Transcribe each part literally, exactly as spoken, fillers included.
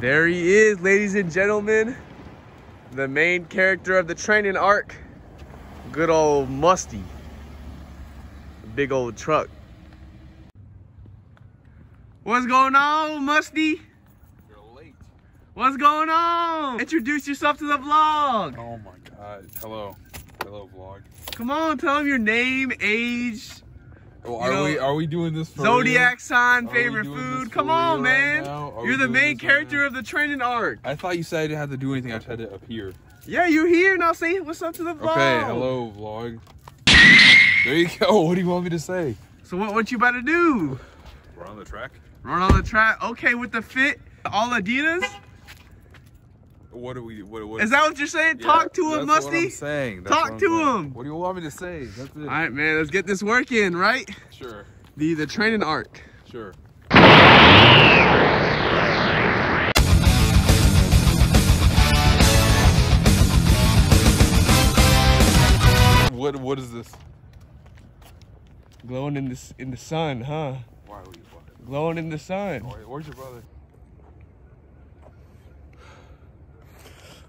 There he is, ladies and gentlemen. The main character of the training arc. Good old Musty. Big old truck. What's going on, Musty? You're late. What's going on? Introduce yourself to the vlog. Oh my God. Hello. Hello, vlog. Come on, tell them your name, age. Oh, are you know, we are we doing this for zodiac real? Sign, favorite food? Come on, man! Right You're the main character right of the training arc. I thought you said I didn't have to do anything. I just had to appear. Yeah, you're here now. Say what's up to the vlog. Okay, hello vlog. There you go. What do you want me to say? So what? What you about to do? Run on the track. Run on the track. Okay, with the fit, all Adidas. What do we? What, what, is that what you're saying? Yeah, talk to him, that's Musty. What I'm saying. That's talk what I'm to saying. Him. What do you want me to say? That's it. All right, man. Let's get this work in, right? Sure. The the training arc. Sure. What what is this? Glowing in this in the sun, huh? Why were you fucking? Glowing in the sun. Where's your brother?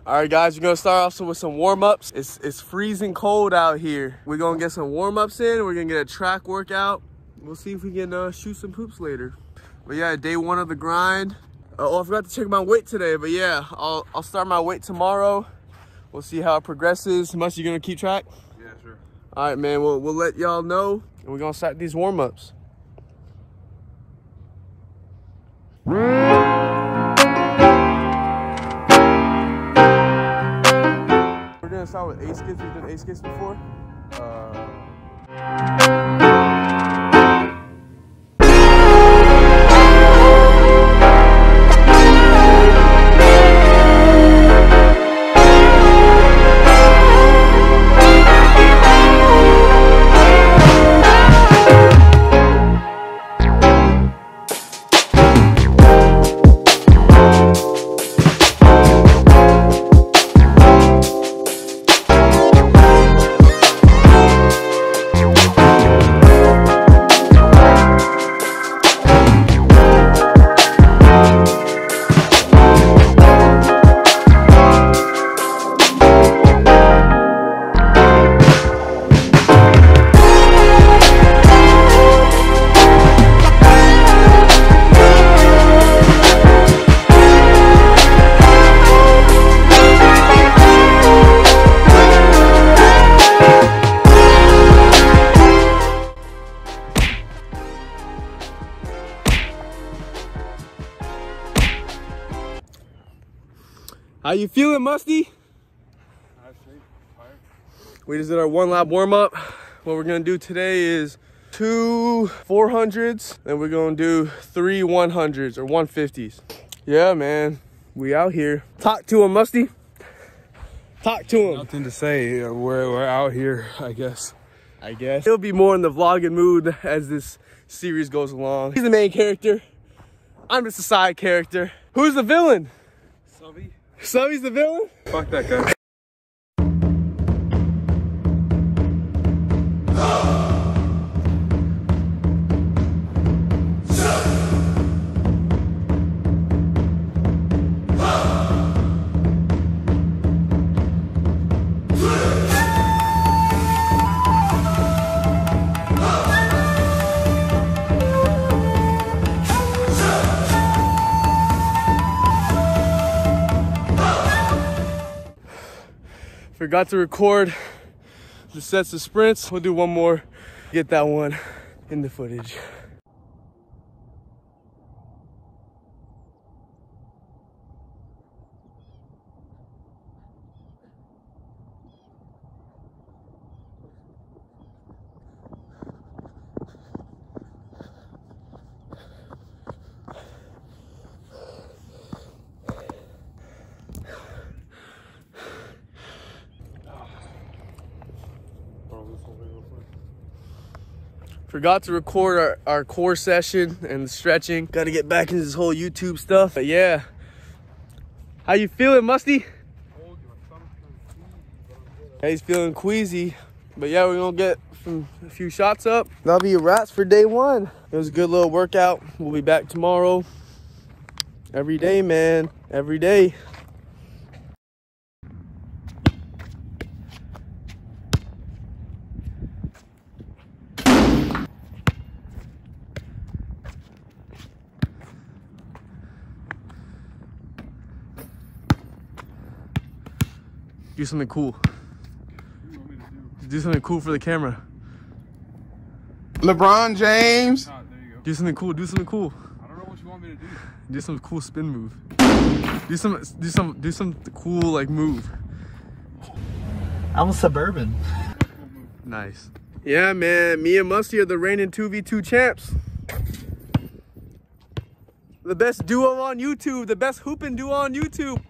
All right, guys, we're gonna start off with some warm-ups. It's, it's freezing cold out here. We're gonna get some warm-ups in. We're gonna get a track workout. We'll see if we can uh, shoot some poops later. But yeah, day one of the grind. Uh, oh, I forgot to check my weight today, but yeah, I'll, I'll start my weight tomorrow. We'll see how it progresses. Much, you gonna keep track? Yeah, sure. All right, man, we'll, we'll let y'all know, and we're gonna start these warm-ups. We're gonna start with eight skips. You've done eight skips before? How you feeling, Musty? We just did our one lap warm up. What we're gonna do today is two four hundreds, and we're gonna do three one hundreds or one fifties. Yeah, man, we out here. Talk to him, Musty. Talk to him. Nothing to say. We're we're out here, I guess. I guess he'll be more in the vlogging mood as this series goes along. He's the main character. I'm just a side character. Who's the villain? Subby. Subby's the villain? Fuck that guy. Forgot to record the sets of sprints. We'll do one more, get that one in the footage. Forgot to record our, our core session and stretching. Got to get back into this whole YouTube stuff. But yeah, how you feeling, Musty? Yeah, he's feeling queasy. But yeah, we're gonna get from a few shots up. That'll be a wrap for day one. It was a good little workout. We'll be back tomorrow. Every day, man. Every day. Do something cool. What do you want me to do? Do something cool for the camera. LeBron James. Ah, there you go. Do something cool. Do something cool. I don't know what you want me to do. Do some cool spin move. Do some. Do some. Do some cool like move. I'm a suburban. Nice. Yeah, man. Me and Musty are the reigning two v two champs. The best duo on YouTube. The best hooping duo on YouTube.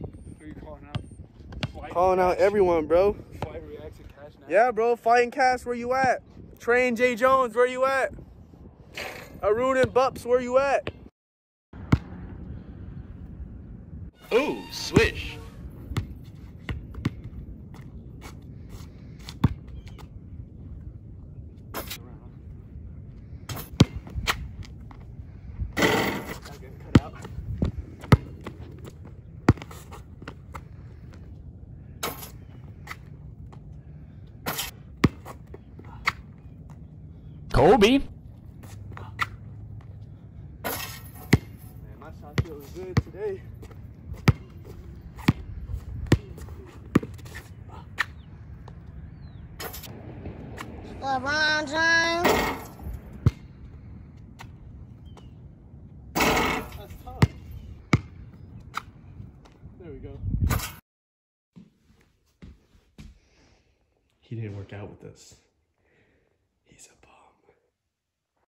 Calling out everyone, bro. Fight, react, and cash now. Yeah, bro. Fight and cash, where you at? Train J Jones, where you at? Arun and Bups, where you at? Ooh, swish. Kobe. Man, my shot feels good today. LeBron James. That's tough. There we go. He didn't work out with us.